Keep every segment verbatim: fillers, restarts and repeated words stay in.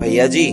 भैया जी,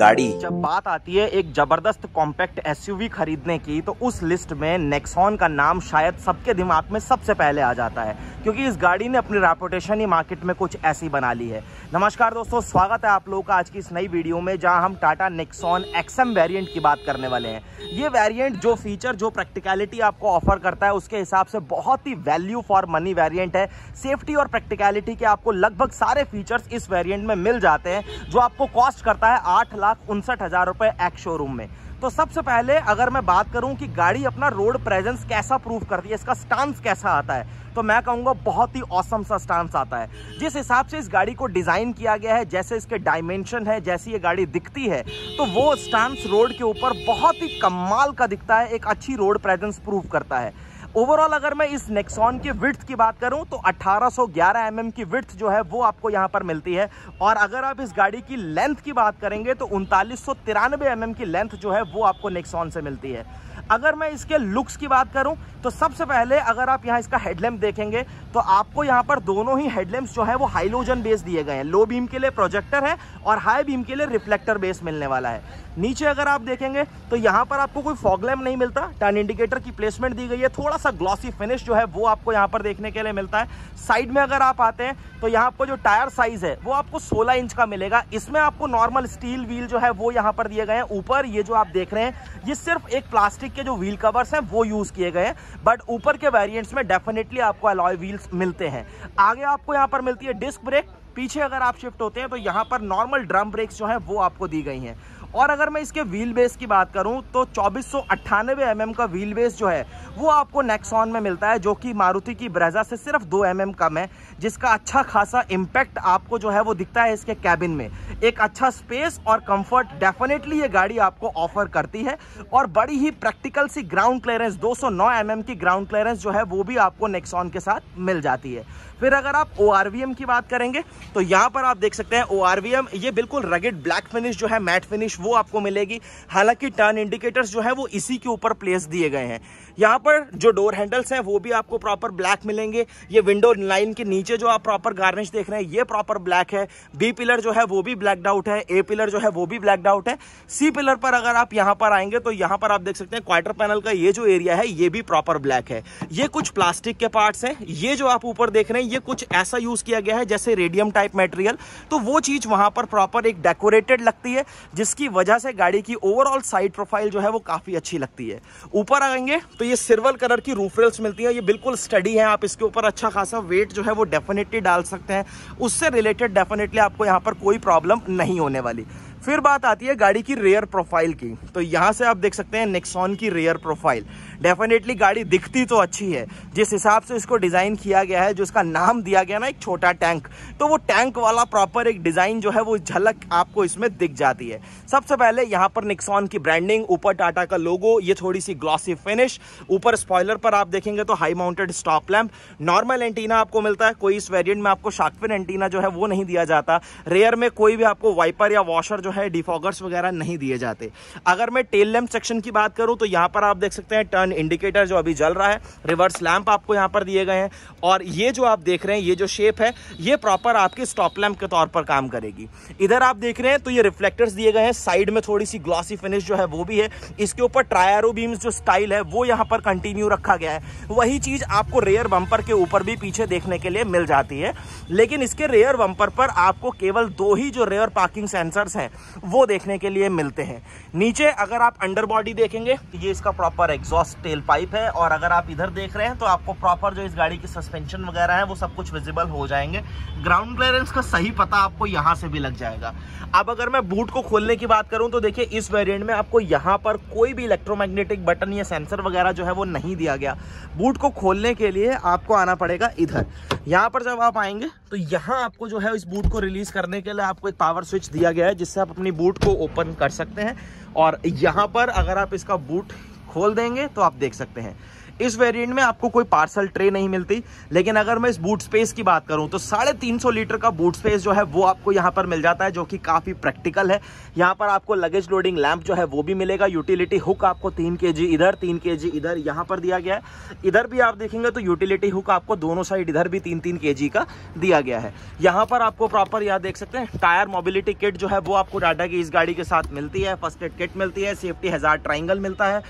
गाड़ी जब बात आती है एक जबरदस्त कॉम्पैक्ट एसयूवी खरीदने की तो उस लिस्ट में नेक्सॉन का नाम शायद सबके दिमाग में सबसे पहले आ जाता है, क्योंकि इस गाड़ी ने अपनी रेपुटेशन ही मार्केट में कुछ ऐसी बना ली है। नमस्कार दोस्तों, स्वागत है आप लोगों का आज की इस नई वीडियो में, जहां हम टाटा नेक्सॉन एक्सएम वेरिएंट की बात करने वाले हैं। ये वेरिएंट जो फीचर, जो प्रैक्टिकलिटी आपको ऑफर करता है, उसके हिसाब से बहुत ही वैल्यू फॉर मनी वेरिएंट है। सेफ्टी और प्रैक्टिकलिटी के आपको लगभग सारे फीचर्स इस वेरिएंट में मिल जाते हैं, जो आपको कॉस्ट करता है आठ लाख उनसठ हजार रुपए एक्स शोरूम में। तो सबसे पहले अगर मैं बात करूं कि गाड़ी अपना रोड प्रेजेंस कैसा प्रूव करती है, इसका स्टांस कैसा आता है, तो मैं कहूँगा बहुत ही ऑसम सा स्टांस आता है। जिस हिसाब से इस गाड़ी को डिज़ाइन किया गया है, जैसे इसके डायमेंशन है, जैसी ये गाड़ी दिखती है, तो वो स्टांस रोड के ऊपर बहुत ही कमाल का दिखता है, एक अच्छी रोड प्रेजेंस प्रूव करता है। ओवरऑल अगर मैं इस नेक्सॉन की विड्थ की बात करूं तो अठारह सौ ग्यारह एम एम की विड्थ जो है वो आपको यहां पर मिलती है, और अगर आप इस गाड़ी की लेंथ की बात करेंगे तो उनतालीस सौ तिरानवे एम एम की लेंथ जो है वो आपको नेक्सॉन से मिलती है। अगर मैं इसके लुक्स की बात करूं तो सबसे पहले अगर आप यहां इसका हेडलैम्प देखेंगे तो आपको यहां पर दोनों ही हेडलैम्प्स जो है वो हाइलोजन बेस दिए गए हैं। लो बीम के लिए प्रोजेक्टर है और हाई बीम के लिए रिफ्लेक्टर बेस मिलने वाला है। नीचे अगर आप देखेंगे तो यहां पर आपको कोई फॉग लैम्प नहीं मिलता, टर्न इंडिकेटर की प्लेसमेंट दी गई है, थोड़ा सा ग्लॉसी फिनिश जो है वो आपको यहाँ पर देखने के लिए मिलता है। साइड में अगर आप आते हैं तो यहाँ आपको जो टायर साइज है वो आपको सोलह इंच का मिलेगा। इसमें आपको नॉर्मल स्टील व्हील जो है वो यहाँ पर दिए गए हैं। ऊपर ये जो आप देख रहे हैं ये सिर्फ एक प्लास्टिक के जो व्हील कवर्स हैं वो यूज किए गए हैं, बट ऊपर के वेरिएंट्स में डेफिनेटली आपको अलॉय व्हील्स मिलते हैं। आगे आपको यहाँ पर मिलती है डिस्क ब्रेक। पीछे अगर आप शिफ्ट होते हैं तो यहाँ पर नॉर्मल ड्रम ब्रेक्स जो है वो आपको दी गई हैं। और अगर मैं इसके व्हील बेस की बात करूं तो चौबीस सौ अट्ठानवे एम एम का व्हील बेस जो है वो आपको नेक्सॉन में मिलता है, जो कि मारुति की ब्रेजा से सिर्फ दो एम एम कम है, जिसका अच्छा खासा इम्पैक्ट आपको जो है वो दिखता है इसके कैबिन में। एक अच्छा स्पेस और कंफर्ट डेफिनेटली ये गाड़ी आपको ऑफर करती है, और बड़ी ही प्रैक्टिकल सी ग्राउंड क्लियरेंस, दो सौ नौ एम एम की ग्राउंड क्लियरेंस जो है वो भी आपको नेक्सॉन के साथ मिल जाती है। फिर अगर आप ओ आर वी एम की बात करेंगे तो यहाँ पर आप देख सकते हैं ओ आर वी एम, ये बिल्कुल रगेड ब्लैक फिनिश जो है, मैट फिनिश वो आपको मिलेगी। हालांकि टर्न इंडिकेटर्स जो है वो इसी के ऊपर प्लेस दिए गए हैं। यहाँ पर जो डोर हैंडल्स हैं वो भी आपको प्रॉपर ब्लैक मिलेंगे। ये विंडो लाइन के नीचे जो आप प्रॉपर गार्निश देख रहे हैं ये प्रॉपर ब्लैक है। बी पिलर जो है वो भी ब्लैकड आउट है, ए पिलर जो है वो भी ब्लैकड आउट है। सी पिलर पर अगर आप यहाँ पर आएंगे तो यहाँ पर आप देख सकते हैं क्वार्टर पैनल का ये जो एरिया है ये भी प्रॉपर ब्लैक है। ये कुछ प्लास्टिक के पार्ट्स हैं, ये जो आप ऊपर देख रहे हैं ये कुछ ऐसा यूज किया गया है जैसे रेडियम टाइप मटेरियल, तो वो चीज वहां पर प्रॉपर एक डेकोरेटेड लगती है, जिसकी वजह से गाड़ी की ओवरऑल साइड प्रोफाइल जो है वो काफी अच्छी लगती है। ऊपर आएंगे तो ये सिल्वर कलर की रूफ रेल्स मिलती है, ये बिल्कुल स्टडी है, आप इसके ऊपर अच्छा खासा वेट जो है वो डेफिनेटली डाल सकते हैं, उससे रिलेटेड डेफिनेटली आपको यहाँ पर कोई प्रॉब्लम नहीं होने वाली। फिर बात आती है गाड़ी की रेयर प्रोफाइल की, तो यहाँ से आप देख सकते हैं नेक्सॉन की रेयर प्रोफाइल। डेफिनेटली गाड़ी दिखती तो अच्छी है, जिस हिसाब से इसको डिज़ाइन किया गया है, जो इसका नाम दिया गया ना एक छोटा टैंक, तो वो टैंक वाला प्रॉपर एक डिज़ाइन जो है वो झलक आपको इसमें दिख जाती है। सबसे पहले यहाँ पर नेक्सॉन की ब्रांडिंग, ऊपर टाटा का लोगो, ये थोड़ी सी ग्लॉसी फिनिश। ऊपर स्पॉयलर पर आप देखेंगे तो high mounted stop lamp, normal antenna आपको मिलता है, कोई इस वेरियंट में आपको शार्कफिन एंटीना जो है वो नहीं दिया जाता। रेयर में कोई भी आपको वाइपर या वॉशर जो है डिफॉगर्स वगैरह नहीं दिए जाते। अगर मैं टेल लैम्प सेक्शन की बात करूं तो यहां पर आप देख सकते हैं टर्न इंडिकेटर जो अभी जल रहा है, रिवर्स लैम्प आपको यहां पर दिए गए हैं, और ये जो आप देख रहे हैं ये जो शेप है ये प्रॉपर आपके स्टॉप लैम्प के तौर पर काम करेगी। इधर आप देख रहे हैं तो ये रिफ्लेक्टर्स दिए गए हैं, साइड में थोड़ी सी ग्लॉसी फिनिश जो है वो भी है। इसके ऊपर ट्रायरो बीम्स जो स्टाइल है वो यहाँ पर कंटिन्यू रखा गया है, वही चीज आपको रेयर बम्पर के ऊपर भी पीछे देखने के लिए मिल जाती है, लेकिन इसके रेयर बम्पर पर आपको केवल दो ही जो रेयर पार्किंग सेंसर्स हैं वो देखने के लिए मिलते हैं। नीचे अगर आप अंडरबॉडी देखेंगे तो ये इसका प्रॉपर एग्जॉस्ट टेल पाइप है, और अगर आप इधर देख रहे हैं तो आपको प्रॉपर जो इस गाड़ी की सस्पेंशन वगैरह है वो सब कुछ विजिबल हो जाएंगे। ग्राउंड क्लियरेंस का सही पता आपको यहाँ से भी लग जाएगा। अब अगर मैं बूट को खोलने की बात करूँ तो देखिए इस वेरिएंट में आपको यहाँ पर कोई भी इलेक्ट्रोमैग्नेटिक बटन या सेंसर वगैरह जो है वो नहीं दिया गया। बूट को खोलने के लिए आपको आना पड़ेगा इधर। यहाँ पर जब आप आएंगे तो यहाँ आपको जो है इस बूट को रिलीज करने के लिए आपको एक पावर स्विच दिया गया है, जिससे आप अपनी बूट को ओपन कर सकते हैं, और यहाँ पर अगर आप इसका बूट खोल देंगे तो आप देख सकते हैं इस वेरिएंट में आपको कोई पार्सल ट्रे नहीं मिलती। लेकिन अगर मैं इस बूट स्पेस की बात करूं तो साढ़े तीन सौ लीटर का बूट स्पेस जो है वो आपको यहाँ पर मिल जाता है, जो कि काफ़ी प्रैक्टिकल है। यहाँ पर आपको लगेज लोडिंग लैम्प जो है वो भी मिलेगा। यूटिलिटी हुक आपको तीन के जी इधर, तीन के जी इधर यहाँ पर दिया गया है। इधर भी आप देखेंगे तो यूटिलिटी हुक आपको दोनों साइड इधर भी तीन तीन के जी का दिया गया है। यहाँ पर आपको प्रॉपर यहाँ देख सकते हैं टायर मोबिलिटी किट जो है वो आपको टाटा की इस गाड़ी के साथ मिलती है। फर्स्ट एड किट मिलती है, सेफ्टी हैजार्ड ट्राइंगल मिलता है,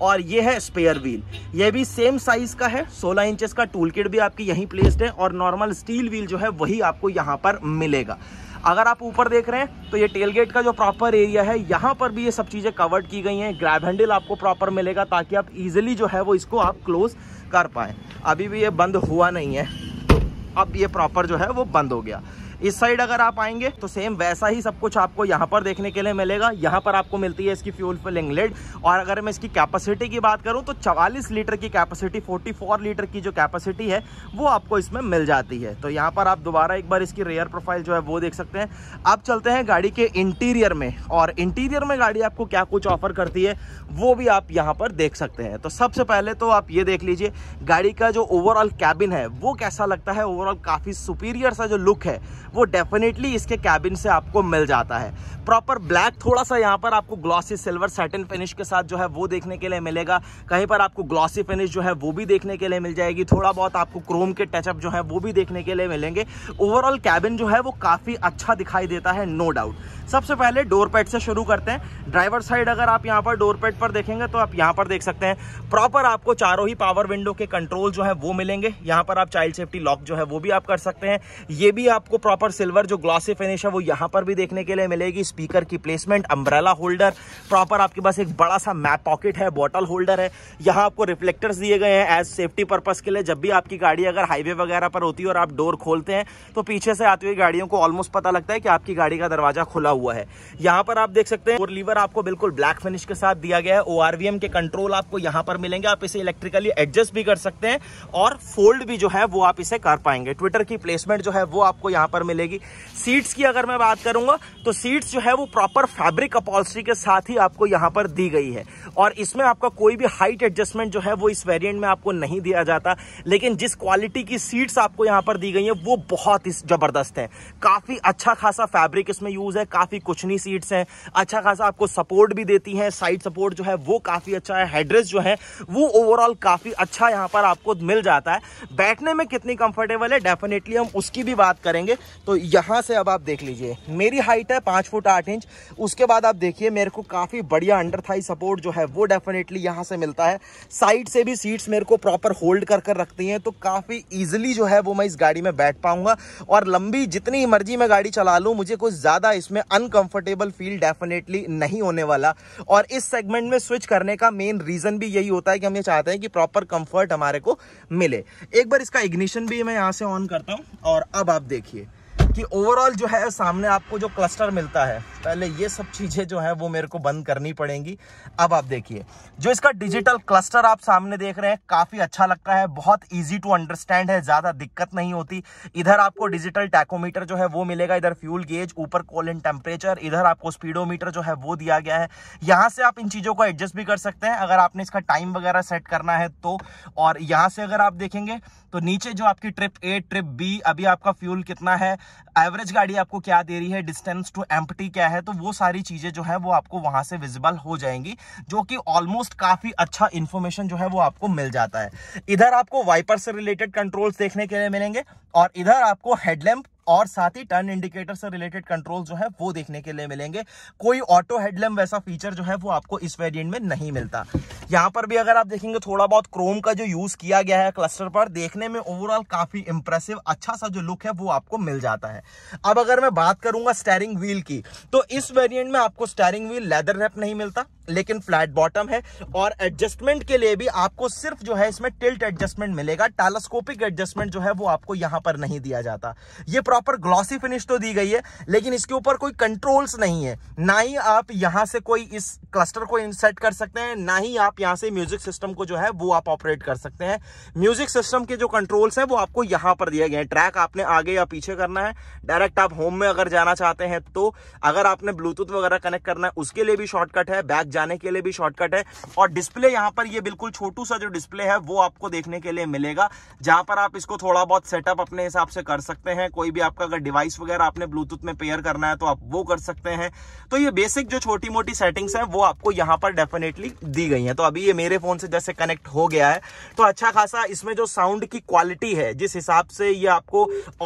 और ये है स्पेयर व्हील। ये भी सेम साइज़ का है, सोलह इंचेस का टूल किट भी आपकी यहीं प्लेस्ड है, और नॉर्मल स्टील व्हील जो है वही आपको यहाँ पर मिलेगा। अगर आप ऊपर देख रहे हैं तो ये टेलगेट का जो प्रॉपर एरिया है यहाँ पर भी ये सब चीज़ें कवर्ड की गई हैं। ग्रैब हैंडल आपको प्रॉपर मिलेगा ताकि आप इजीली जो है वो इसको आप क्लोज कर पाएँ। अभी भी ये बंद हुआ नहीं है, अब ये प्रॉपर जो है वो बंद हो गया। इस साइड अगर आप आएंगे तो सेम वैसा ही सब कुछ आपको यहाँ पर देखने के लिए मिलेगा। यहाँ पर आपको मिलती है इसकी फ्यूल फिलिंग लिड, और अगर मैं इसकी कैपेसिटी की बात करूँ तो चवालीस लीटर की कैपेसिटी, चौवालीस लीटर की जो कैपेसिटी है वो आपको इसमें मिल जाती है। तो यहाँ पर आप दोबारा एक बार इसकी रेयर प्रोफाइल जो है वो देख सकते हैं। अब चलते हैं गाड़ी के इंटीरियर में, और इंटीरियर में गाड़ी आपको क्या कुछ ऑफर करती है वो भी आप यहाँ पर देख सकते हैं। तो सबसे पहले तो आप ये देख लीजिए गाड़ी का जो ओवरऑल कैबिन है वो कैसा लगता है। ओवरऑल काफ़ी सुपीरियर सा जो लुक है वो डेफिनेटली इसके कैबिन से आपको मिल जाता है। प्रॉपर ब्लैक थोड़ा सा यहाँ पर आपको ग्लॉसी सिल्वर सैटिन फिनिश के साथ जो है वो देखने के लिए मिलेगा। कहीं पर आपको ग्लॉसी फिनिश जो है वो भी देखने के लिए मिल जाएगी। थोड़ा बहुत आपको क्रोम के टचअप जो है वो भी देखने के लिए मिलेंगे। ओवरऑल कैबिन जो है वो काफ़ी अच्छा दिखाई देता है, नो डाउट। सबसे पहले डोर पैड से शुरू करते हैं। ड्राइवर साइड अगर आप यहाँ पर डोर पैड पर देखेंगे तो आप यहाँ पर देख सकते हैं प्रॉपर आपको चारों ही पावर विंडो के कंट्रोल जो है वो मिलेंगे। यहाँ पर आप चाइल्ड सेफ्टी लॉक जो है वो भी आप कर सकते हैं। ये भी आपको प्रॉपर सिल्वर जो ग्लॉसी फिनिश है वो यहाँ पर भी देखने के लिए मिलेगी। स्पीकर की प्लेसमेंट, अम्ब्रेला होल्डर, प्रॉपर आपके पास एक बड़ा सा मैप पॉकेट है, बॉटल होल्डर है। यहाँ आपको रिफ्लेक्टर्स दिए गए हैं एज सेफ्टी पर्पस के लिए। जब भी आपकी गाड़ी अगर हाईवे वगैरह पर होती है और आप डोर खोलते हैं तो पीछे से आती हुई गाड़ियों को ऑलमोस्ट पता लगता है कि आपकी गाड़ी का दरवाजा खुला हुआ है। यहाँ पर आप देख सकते हैं और लीवर आपको बिल्कुल ब्लैक फिनिश के साथ दिया गया है। ओआरवीएम के कंट्रोल आपको यहाँ पर मिलेंगे। आप इसे इलेक्ट्रिकली एडजस्ट भी कर सकते हैं और फोल्ड भी जो है वो आप इसे कर पाएंगे। ट्विटर की प्लेसमेंट जो है वो आपको यहाँ पर मिलेगी। सीट्स की अगर मैं बात करूंगा तो सीट्स जो है वो प्रॉपर फैब्रिक अपॉल्स्ट्री के साथ ही आपको यहाँ पर दी गई है, और इसमें आपका कोई भी हाइट एडजस्टमेंट जो है वो इस वेरिएंट में आपको नहीं दिया जाता। लेकिन जिस क्वालिटी की सीट्स आपको यहाँ पर दी गई है वो बहुत ही जबरदस्त है। काफ़ी अच्छा खासा फैब्रिक इसमें यूज़ है, काफ़ी कुचनी सीट्स हैं, अच्छा खासा आपको सपोर्ट भी देती हैं। साइड सपोर्ट जो है वो काफ़ी अच्छा है। हेडरेस्ट जो है वो ओवरऑल काफ़ी अच्छा यहाँ पर आपको मिल जाता है। बैठने में कितनी कंफर्टेबल है डेफिनेटली हम उसकी भी बात करेंगे। तो यहाँ से अब आप देख लीजिए मेरी हाइट है पाँच फुट आठ इंच। उसके बाद आप देखिए मेरे को काफ़ी बढ़िया अंडर थाई सपोर्ट जो है वो डेफिनेटली यहाँ से मिलता है। साइड से भी सीट्स मेरे को प्रॉपर होल्ड कर कर रखती हैं, तो काफ़ी ईजिली जो है वो मैं इस गाड़ी में बैठ पाऊँगा। और लंबी जितनी मर्जी मैं गाड़ी चला लूँ मुझे कुछ ज़्यादा इसमें अनकम्फर्टेबल फील डेफिनेटली नहीं होने वाला। और इस सेगमेंट में स्विच करने का मेन रीज़न भी यही होता है कि हम ये चाहते हैं कि प्रॉपर कम्फर्ट हमारे को मिले। एक बार इसका इग्निशन भी मैं यहाँ से ऑन करता हूँ और अब आप देखिए कि ओवरऑल जो है सामने आपको जो क्लस्टर मिलता है, पहले ये सब चीज़ें जो है वो मेरे को बंद करनी पड़ेंगी। अब आप देखिए जो इसका डिजिटल क्लस्टर आप सामने देख रहे हैं काफ़ी अच्छा लगता है, बहुत इजी टू अंडरस्टैंड है, ज़्यादा दिक्कत नहीं होती। इधर आपको डिजिटल टैकोमीटर जो है वो मिलेगा, इधर फ्यूल गेज, ऊपर कूलेंट टेम्परेचर, इधर आपको स्पीडोमीटर जो है वो दिया गया है। यहाँ से आप इन चीज़ों को एडजस्ट भी कर सकते हैं अगर आपने इसका टाइम वगैरह सेट करना है तो। और यहाँ से अगर आप देखेंगे तो नीचे जो आपकी ट्रिप ए, ट्रिप बी, अभी आपका फ्यूल कितना है, एवरेज गाड़ी आपको क्या दे रही है, डिस्टेंस टू एम्प्टी क्या है, तो वो सारी चीज़ें जो है वो आपको वहाँ से विजिबल हो जाएंगी, जो कि ऑलमोस्ट काफ़ी अच्छा इन्फॉर्मेशन जो है वो आपको मिल जाता है। इधर आपको वाइपर से रिलेटेड कंट्रोल्स देखने के लिए मिलेंगे, और इधर आपको हेडलैम्प और साथ ही टर्न इंडिकेटर से रिलेटेड कंट्रोल जो है वो देखने के लिए मिलेंगे। कोई ऑटो हेडलैम्प वैसा फीचर जो है वो आपको इस वेरिएंट में नहीं मिलता। यहाँ पर भी अगर आप देखेंगे थोड़ा बहुत क्रोम का जो यूज़ किया गया है क्लस्टर पर, देखने में ओवरऑल काफ़ी इंप्रेसिव अच्छा सा जो लुक है वो आपको मिल जाता है। अब अगर मैं बात करूँगा स्टेयरिंग व्हील की, तो इस वेरिएंट में आपको स्टेयरिंग व्हील लेदर रैप नहीं मिलता, लेकिन फ्लैट बॉटम है। और एडजस्टमेंट के लिए भी आपको सिर्फ जो है इसमें टिल्ट एडजस्टमेंट मिलेगा, टेलेस्कोपिक एडजस्टमेंट जो है वो आपको यहाँ पर नहीं दिया जाता। ये प्रॉपर ग्लॉसी फिनिश तो दी गई है, लेकिन इसके ऊपर कोई कंट्रोल्स नहीं है, ना ही आप यहाँ से कोई इस क्लस्टर को इंसर्ट कर सकते हैं, ना ही आप यहाँ से म्यूजिक सिस्टम को जो है वो आप ऑपरेट कर सकते हैं। म्यूजिक सिस्टम के जो कंट्रोल्स हैं वो आपको यहाँ पर दिए गए हैं। ट्रैक आपने आगे या पीछे करना है, डायरेक्ट आप होम में अगर जाना चाहते हैं तो, अगर आपने ब्लूटूथ वगैरह कनेक्ट करना है उसके लिए भी शॉर्टकट है, बैक जाने के लिए भी शॉर्टकट है। और डिस्प्ले यहाँ पर ये बिल्कुल छोटू सा जो डिस्प्ले है वो आपको देखने के लिए मिलेगा, जहां पर आप इसको थोड़ा बहुत सेटअप अपने हिसाब से कर सकते हैं। कोई भी आपका अगर डिवाइस वगैरह आपने ब्लूटूथ में पेयर करना है तो आप वो कर सकते हैं। तो ये बेसिक जो छोटी मोटी सेटिंग्स है वो आपको यहाँ पर डेफिनेटली दी गई है। तो अभी ये मेरे फोन से जैसे कनेक्ट हो गया है तो अच्छा खासा इसमें जो साउंड की क्वालिटी है, जिस हिसाब से ये आपको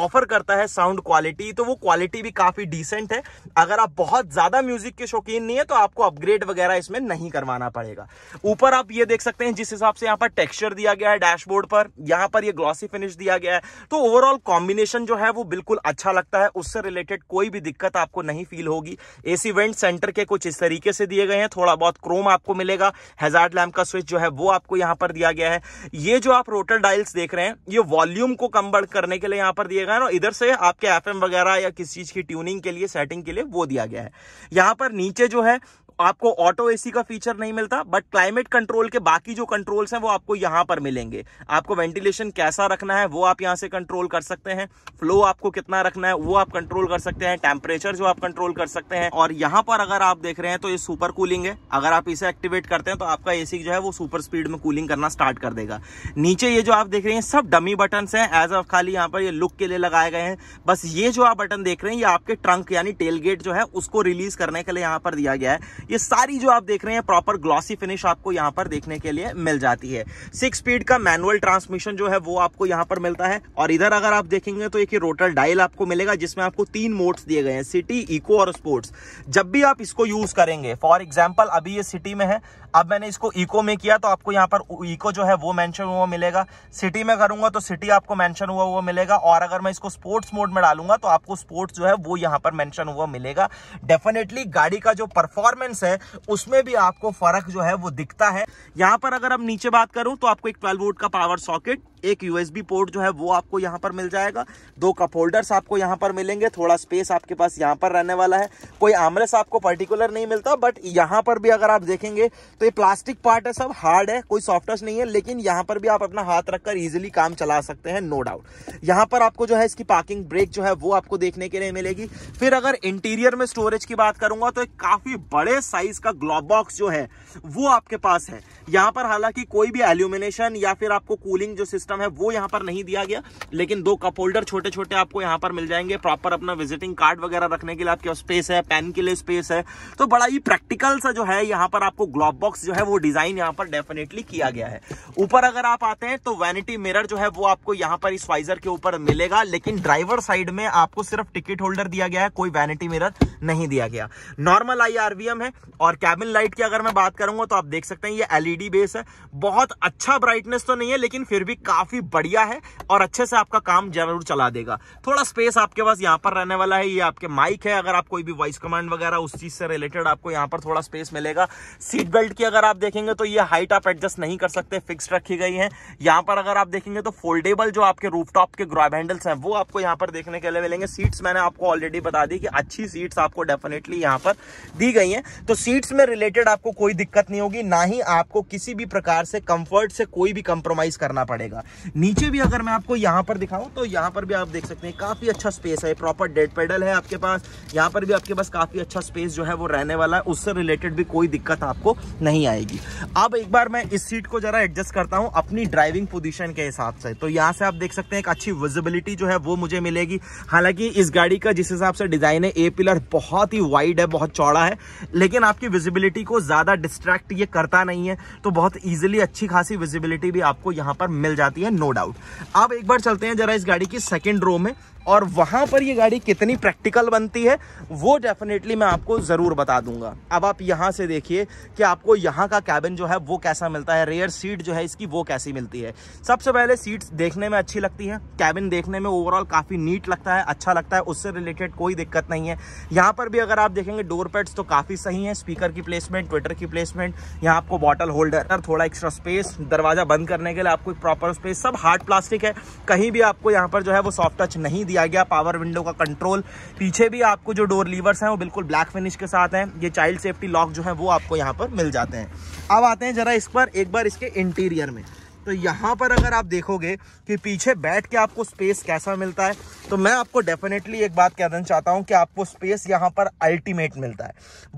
ऑफर करता है साउंड क्वालिटी, तो वो क्वालिटी भी काफी डिसेंट है। अगर आप बहुत ज्यादा म्यूजिक के शौकीन नहीं है तो आपको अपग्रेड वगैरह इसमें नहीं करवाना पड़ेगा। ऊपर आप ये देख सकते हैं जिस हिसाब से यहाँ पर टेक्सचर दिया गया है डैशबोर्ड पर, यहाँ पर ये ग्लॉसी फिनिश दिया गया है। तो ओवरऑल कॉम्बिनेशन जो है वो बिल्कुल अच्छा लगता है, उससे रिलेटेड कोई भी दिक्कत आपको नहीं फील होगी। एसी वेंट सेंटर के कुछ इस तरीके से दिए गए हैं, थोड़ा बहुत क्रोम आपको मिलेगा। हैजार्ड लैम्प का स्विच जो है वो आपको यहाँ पर दिया गया है। ये जो आप रोटर डायल्स देख रहे हैं ये वॉल्यूम को कम बढ़ करने के लिए यहाँ पर दिए गए हैं, और इधर से आपके एफएम वगैरह या किसी चीज की ट्यूनिंग के लिए सेटिंग के लिए वो दिया गया है। यहाँ पर नीचे जो है आपको ऑटो एसी का फीचर नहीं मिलता, बट क्लाइमेट कंट्रोल के बाकी जो कंट्रोल्स हैं वो आपको यहां पर मिलेंगे। आपको वेंटिलेशन कैसा रखना है वो आप यहां से कंट्रोल कर सकते हैं, फ्लो आपको कितना रखना है वो आप कंट्रोल कर सकते हैं, टेम्परेचर जो आप कंट्रोल कर सकते हैं। और यहां पर अगर आप देख रहे हैं तो ये सुपर कूलिंग है, अगर आप इसे एक्टिवेट करते हैं तो आपका एसी जो है वो सुपर स्पीड में कूलिंग करना स्टार्ट कर देगा। नीचे ये जो आप देख रहे हैं सब डमी बटन है, एज ऑफ खाली यहाँ पर ये लुक के लिए लगाए गए हैं। बस ये जो आप बटन देख रहे हैं ये आपके ट्रंक यानी टेलगेट जो है उसको रिलीज करने के लिए यहाँ पर दिया गया है। ये सारी जो आप देख रहे हैं प्रॉपर ग्लॉसी फिनिश आपको यहाँ पर देखने के लिए मिल जाती है। सिक्स स्पीड का मैनुअल ट्रांसमिशन जो है वो आपको यहाँ पर मिलता है। और इधर अगर आप देखेंगे तो एक रोटर डायल आपको मिलेगा जिसमें आपको तीन मोड्स दिए गए हैं, सिटी, इको और स्पोर्ट्स। जब भी आप इसको यूज करेंगे, फॉर एग्जाम्पल अभी ये सिटी में है, अब मैंने इसको इको में किया तो आपको यहाँ पर इको जो है वो मेंशन हुआ मिलेगा, सिटी में करूंगा तो सिटी आपको मेंशन हुआ हुआ मिलेगा, और अगर मैं इसको स्पोर्ट्स मोड में डालूंगा तो आपको स्पोर्ट्स जो है वो यहाँ पर मेंशन हुआ मिलेगा। डेफिनेटली गाड़ी का जो परफॉर्मेंस है उसमें भी आपको फर्क जो है वो दिखता है। यहां पर अगर हम नीचे बात करूं तो आपको एक बारह वोल्ट का पावर सॉकेट, एक यूएसबी पोर्ट जो है वो आपको यहाँ पर मिल जाएगा, दो कप होल्डर्स आपको यहाँ पर मिलेंगे, थोड़ा स्पेस आपके पास यहाँ पर रहने वाला है। कोई आर्मरेस्ट आपको पर्टिकुलर नहीं मिलता, बट यहाँ पर भी अगर आप देखेंगे तो ये प्लास्टिक पार्ट है, सब हार्ड है, कोई सॉफ्ट टच नहीं है, लेकिन यहाँ पर भी आप अपना हाथ रखकर इजिली काम चला सकते हैं, नो डाउट। यहाँ पर आपको जो है इसकी पार्किंग ब्रेक जो है वो आपको देखने के लिए मिलेगी। फिर अगर इंटीरियर में स्टोरेज की बात करूंगा तो एक काफी बड़े साइज का ग्लोब बॉक्स जो है वो आपके पास है। यहाँ पर हालांकि कोई भी एल्यूमिनेशन या फिर आपको कूलिंग जो सिस्टम है वो यहाँ पर नहीं दिया गया, लेकिन दो कप होल्डर छोटे छोटे आपको यहाँ पर मिल जाएंगे। प्रॉपर अपना विजिटिंग कार्ड वगैरह रखने के लिए आपके स्पेस है, पेन के लिए स्पेस है, तो बड़ा ही प्रैक्टिकल सा जो है यहाँ पर आपको ग्लोब बॉक्स जो है वो डिजाइन यहाँ पर डेफिनेटली किया गया है। ऊपर अगर आप आते हैं तो वैनिटी मिरर जो है वो आपको यहाँ पर इस वाइजर के ऊपर मिलेगा, लेकिन ड्राइवर साइड में आपको सिर्फ टिकट होल्डर दिया गया है, कोई वैनिटी मिरर नहीं दिया गया। Normal I R V M है। और कैबिन लाइट की अगर मैं बात करूंगा तो आप देख सकते हैं ये एलईडी बेस है, बहुत अच्छा ब्राइटनेस तो नहीं है लेकिन फिर भी काफी बढ़िया है और अच्छे से आपका काम जरूर चला देगा। थोड़ा स्पेस आपके पास यहाँ पर रहने वाला है, ये आपके माइक है, अगर आप कोई भी वॉइस कमांड वगैरह उस चीज से रिलेटेड आपको यहाँ पर थोड़ा स्पेस मिलेगा। सीट बेल्ट की अगर आप देखेंगे तो ये हाइट आप एडजस्ट नहीं कर सकते, फिक्स रखी गई है। यहाँ पर अगर आप देखेंगे तो फोल्डेबल जो आपके रूफटॉप के ग्रैब हैंडल्स हैं वो आपको यहाँ पर देखने के लिए मिलेंगे। सीट्स मैंने आपको ऑलरेडी बता दी कि अच्छी सीट्स आपको डेफिनेटली यहाँ पर दी गई है, तो सीट्स में रिलेटेड आपको कोई दिक्कत नहीं होगी, ना ही आपको किसी भी प्रकार से कंफर्ट से कोई भी कंप्रोमाइज करना पड़ेगा। नीचे भी अगर मैं आपको यहाँ पर दिखाऊं तो यहाँ पर भी आप देख सकते हैं काफी अच्छा स्पेस है, प्रॉपर डेड पेडल है आपके पास, यहाँ पर भी आपके पास काफी अच्छा स्पेस जो है वो रहने वाला है, उससे रिलेटेड भी कोई दिक्कत आपको नहीं आएगी। अब एक बार मैं इस सीट को जरा एडजस्ट करता हूँ अपनी ड्राइविंग पोजिशन के हिसाब से, तो यहाँ से आप देख सकते हैं एक अच्छी विजिबिलिटी जो है वो मुझे मिलेगी। हालांकि इस गाड़ी का जिस हिसाब से डिजाइन है, ए पिलर बहुत ही वाइड है, बहुत चौड़ा है, लेकिन आपकी विजिबिलिटी को ज्यादा डिस्ट्रैक्ट ये करता नहीं है, तो बहुत इजीली अच्छी खासी विजिबिलिटी भी आपको यहाँ पर मिल जाती है, नो डाउट। अब एक बार चलते हैं जरा इस गाड़ी की सेकंड रो में, और वहां पर ये गाड़ी कितनी प्रैक्टिकल बनती है वो डेफिनेटली मैं आपको जरूर बता दूंगा। अब आप यहाँ से देखिए कि आपको यहाँ का कैबिन जो है वो कैसा मिलता है, रेयर सीट जो है इसकी वो कैसी मिलती है। सबसे पहले सीट्स देखने में अच्छी लगती है, कैबिन देखने में ओवरऑल काफी नीट लगता है, अच्छा लगता है, उससे रिलेटेड कोई दिक्कत नहीं है। यहाँ पर भी अगर आप देखेंगे डोर पैड्स तो काफी सही है, स्पीकर की प्लेसमेंट, ट्विटर की प्लेसमेंट, यहाँ आपको बॉटल होल्डर, थोड़ा एक्स्ट्रा स्पेस, दरवाजा बंद करने के लिए आपको प्रॉपर स्पेस, सब हार्ड प्लास्टिक है, कहीं भी आपको यहाँ पर जो है वो सॉफ्ट टच नहीं दिया गया। पावर विंडो का कंट्रोल, पीछे भी आपको जो डोर लीवर्स हैं वो बिल्कुल ब्लैक फिनिश के साथ हैं, ये चाइल्ड सेफ्टी लॉक जो है वो आपको यहाँ पर मिल जाते हैं। अब आते हैं जरा इस पर एक बार इसके इंटीरियर में, तो यहाँ पर अगर आप देखोगे कि पीछे बैठ के आपको स्पेस कैसा मिलता है, तो मैं आपको डेफिनेटली एक बात कह देना चाहता हूँ कि आपको स्पेस यहाँ पर अल्टीमेट मिलता है।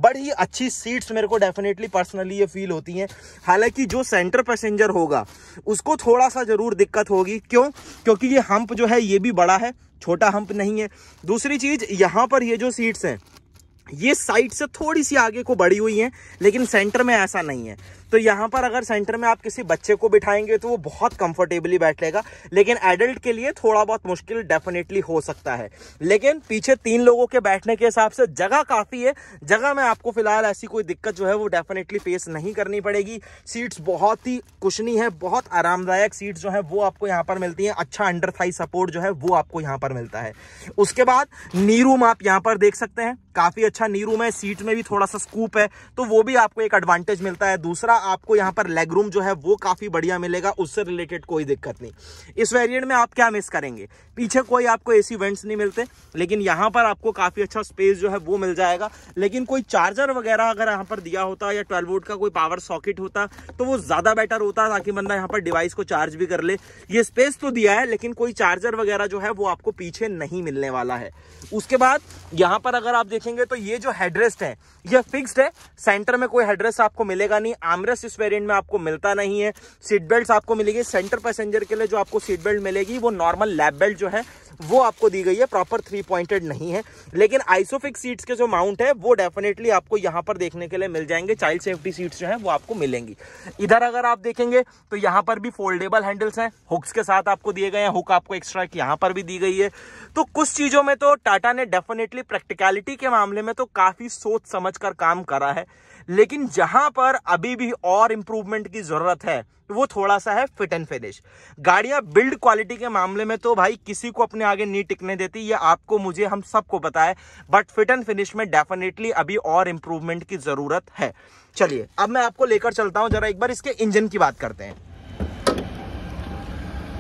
बड़ी अच्छी सीट्स मेरे को डेफिनेटली पर्सनली ये फील होती हैं। हालांकि जो सेंटर पैसेंजर होगा उसको थोड़ा सा ज़रूर दिक्कत होगी, क्यों? क्योंकि ये हम्प जो है ये भी बड़ा है, छोटा हम्प नहीं है। दूसरी चीज़, यहाँ पर ये जो सीट्स हैं ये साइड से थोड़ी सी आगे को बढ़ी हुई हैं, लेकिन सेंटर में ऐसा नहीं है। तो यहाँ पर अगर सेंटर में आप किसी बच्चे को बिठाएंगे तो वो बहुत कंफर्टेबली बैठेगा, लेकिन एडल्ट के लिए थोड़ा बहुत मुश्किल डेफिनेटली हो सकता है। लेकिन पीछे तीन लोगों के बैठने के हिसाब से जगह काफ़ी है। जगह में आपको फिलहाल ऐसी कोई दिक्कत जो है वो डेफिनेटली फेस नहीं करनी पड़ेगी। सीट्स बहुत ही कुशनी है, बहुत आरामदायक सीट्स जो है वो आपको यहाँ पर मिलती हैं। अच्छा अंडर थाई सपोर्ट जो है वो आपको यहाँ पर मिलता है। उसके बाद नी रूम आप यहाँ पर देख सकते हैं, काफ़ी अच्छा नी रूम है। सीट में भी थोड़ा सा स्कूप है, तो वो भी आपको एक एडवांटेज मिलता है। दूसरा, आपको यहाँ पर लेग रूम जो है वो काफ़ी बढ़िया मिलेगा, उससे रिलेटेड कोई दिक्कत नहीं। इस वेरिएंट में आप क्या मिस करेंगे, पीछे कोई आपको एसी वेंट्स नहीं मिलते, लेकिन यहाँ पर आपको काफ़ी अच्छा स्पेस जो है वो मिल जाएगा। लेकिन कोई चार्जर वगैरह अगर यहाँ पर दिया होता या ट्वेल्व वोल्ट का कोई पावर सॉकेट होता तो वो ज़्यादा बेटर होता, ताकि बंदा यहाँ पर डिवाइस को चार्ज भी कर ले। ये स्पेस तो दिया है, लेकिन कोई चार्जर वगैरह जो है वो आपको पीछे नहीं मिलने वाला है। उसके बाद यहाँ पर अगर आप देखेंगे तो ये जो हेडरेस्ट है ये फिक्स्ड है, सेंटर में कोई हेडरेस्ट आपको मिलेगा नहीं। आर्मरेस्ट इस वेरिएंट में आपको मिलता नहीं है। सीट बेल्ट आपको मिलेगी, सेंटर पैसेंजर के लिए जो आपको सीट बेल्ट मिलेगी वो नॉर्मल लैप बेल्ट जो है वो आपको दी गई है, प्रॉपर थ्री पॉइंटेड नहीं है। लेकिन आइसोफिक्स सीट्स के जो माउंट है वो डेफिनेटली आपको यहाँ पर देखने के लिए मिल जाएंगे। चाइल्ड सेफ्टी सीट्स जो है वो आपको मिलेंगी। इधर अगर आप देखेंगे तो यहाँ पर भी फोल्डेबल हैंडल्स हैं, हुक्स के साथ आपको दिए गए हैं। हुक आपको एक्स्ट्रा यहाँ पर भी दी गई है। तो कुछ चीज़ों में तो टाटा ने डेफिनेटली प्रैक्टिकलिटी के मामले में तो काफ़ी सोच समझ कर काम करा है, लेकिन जहाँ पर अभी भी और इम्प्रूवमेंट की ज़रूरत है वो थोड़ा सा है फिट एंड फिनिश। गाड़ियाँ बिल्ड क्वालिटी के मामले में तो भाई किसी को अपने आगे नहीं टिकने देती, ये आपको मुझे हम सबको पता है, बट फिट एंड फिनिश में डेफिनेटली अभी और इम्प्रूवमेंट की ज़रूरत है। चलिए अब मैं आपको लेकर चलता हूँ, जरा एक बार इसके इंजन की बात करते हैं।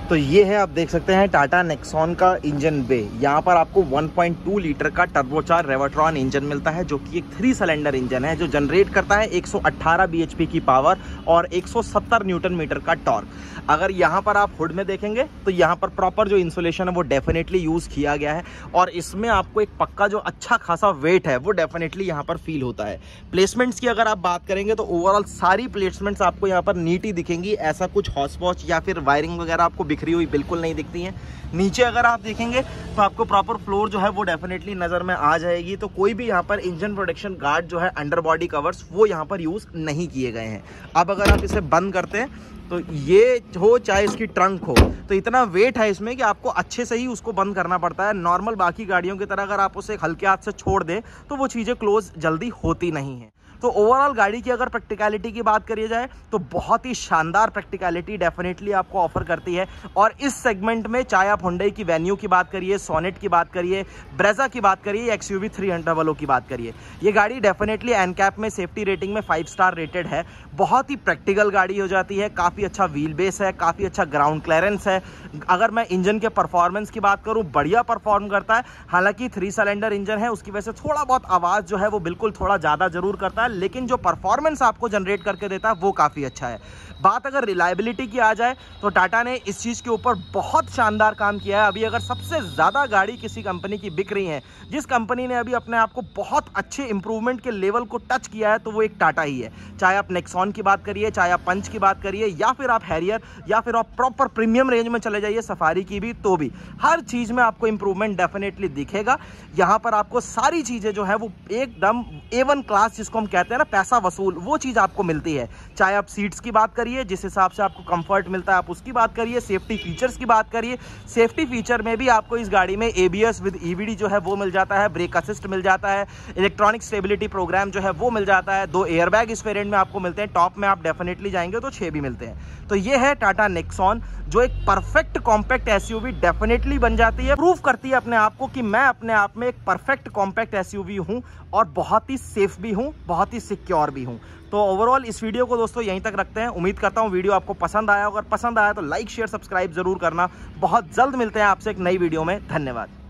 तो ये है, आप देख सकते हैं टाटा नेक्सॉन का इंजन बे। यहाँ पर आपको वन पॉइंट टू लीटर का टर्बोचार्ज रेवोट्रॉन इंजन मिलता है, जो कि एक थ्री सिलेंडर इंजन है जो जनरेट करता है एक सौ अठारह बीएचपी की पावर और एक सौ सत्तर न्यूटन मीटर का टॉर्क। अगर यहाँ पर आप हुड में देखेंगे तो यहाँ पर प्रॉपर जो इंसुलेशन है वो डेफिनेटली यूज़ किया गया है, और इसमें आपको एक पक्का जो अच्छा खासा वेट है वो डेफिनेटली यहाँ पर फील होता है। प्लेसमेंट्स की अगर आप बात करेंगे तो ओवरऑल सारी प्लेसमेंट्स आपको यहाँ पर नीट ही दिखेंगी, ऐसा कुछ हॉस पॉच या फिर वायरिंग वगैरह आपको बिखरी हुई बिल्कुल नहीं दिखती है। नीचे अगर आप देखेंगे तो आपको प्रॉपर फ्लोर जो है वो डेफिनेटली नज़र में आ जाएगी। तो कोई भी यहाँ पर इंजन प्रोटेक्शन गार्ड जो है, अंडर बॉडी कवर्स, वो यहाँ पर यूज़ नहीं किए गए हैं। अब अगर आप इसे बंद करते हैं तो ये हो चाहे इसकी ट्रंक हो, तो इतना वेट है इसमें कि आपको अच्छे से ही उसको बंद करना पड़ता है। नॉर्मल बाकी गाड़ियों की तरह अगर आप उसे हल्के हाथ से छोड़ दें तो वो चीज़ें क्लोज जल्दी होती नहीं हैं। तो ओवरऑल गाड़ी की अगर प्रैक्टिकलिटी की बात करी जाए तो बहुत ही शानदार प्रैक्टिकलिटी डेफिनेटली आपको ऑफर करती है। और इस सेगमेंट में चाहे आप हुंडई की वेन्यू की बात करिए, सोनेट की बात करिए, ब्रेजा की बात करिए, एक्सयूवी थ्री हंड्रेड वालों की बात करिए, ये गाड़ी डेफिनेटली एनकैप में सेफ्टी रेटिंग में फाइव स्टार रेटेड है। बहुत ही प्रैक्टिकल गाड़ी हो जाती है, काफ़ी अच्छा व्हील बेस है, काफ़ी अच्छा ग्राउंड क्लियरेंस है। अगर मैं इंजन के परफॉर्मेंस की बात करूँ, बढ़िया परफॉर्म करता है। हालांकि थ्री सिलेंडर इंजन है, उसकी वजह से थोड़ा बहुत आवाज़ जो है वो बिल्कुल थोड़ा ज़्यादा जरूर करता है, लेकिन जो परफॉर्मेंस आपको जनरेट करके देता है वो काफ़ी अच्छा है। बात अगर रिलायबिलिटी की आ जाए तो टाटा ने इस चीज़ के ऊपर बहुत शानदार काम किया है। अभी अगर सबसे ज़्यादा गाड़ी किसी कंपनी की बिक रही है, जिस कंपनी ने अभी अपने आप को बहुत अच्छे इंप्रूवमेंट के लेवल को टच किया है, तो वो एक टाटा ही है। चाहे आप नेक्सॉन की बात करिए, चाहे आप पंच की बात करिए, या फिर आप हैरियर, या फिर आप प्रॉपर प्रीमियम रेंज में चले जाइए सफारी की भी, तो भी हर चीज़ में आपको इंप्रूवमेंट डेफिनेटली दिखेगा। यहाँ पर आपको सारी चीज़ें जो है वो एकदम ए वन क्लास, जिसको हम कहते हैं ना पैसा वसूल, वो चीज़ आपको मिलती है। चाहे आप सीट्स की बात करिए, जिस हिसाब से आपको कंफर्ट मिलता है आप उसकी बात करिए, सेफ्टी फीचर्स की बात करिए, सेफ्टी फीचर में भी आपको इस गाड़ी में एबीएस विद ईवीडी जो है वो मिल जाता है, ब्रेक असिस्ट मिल जाता है, इलेक्ट्रॉनिक स्टेबिलिटी प्रोग्राम जो है वो मिल जाता है, दो एयरबैग इस वेरिएंट में आपको मिलते हैं। टॉप में आप डेफिनेटली जाएंगे तो छः भी मिलते हैं। तो ये है टाटा नेक्सॉन, जो एक परफेक्ट कॉम्पैक्ट एसयूवी डेफिनेटली बन जाती है, प्रूव करती है अपने आप को कि मैं अपने आप में एक परफेक्ट कॉम्पैक्ट एसयूवी हूं और बहुत ही सेफ भी हूं, बहुत ही सिक्योर भी हूं। तो ओवरऑल इस वीडियो को दोस्तों यहीं तक रखते हैं। उम्मीद करता हूं वीडियो आपको पसंद आया, अगर पसंद आया तो लाइक शेयर सब्सक्राइब जरूर करना। बहुत जल्द मिलते हैं आपसे एक नई वीडियो में। धन्यवाद।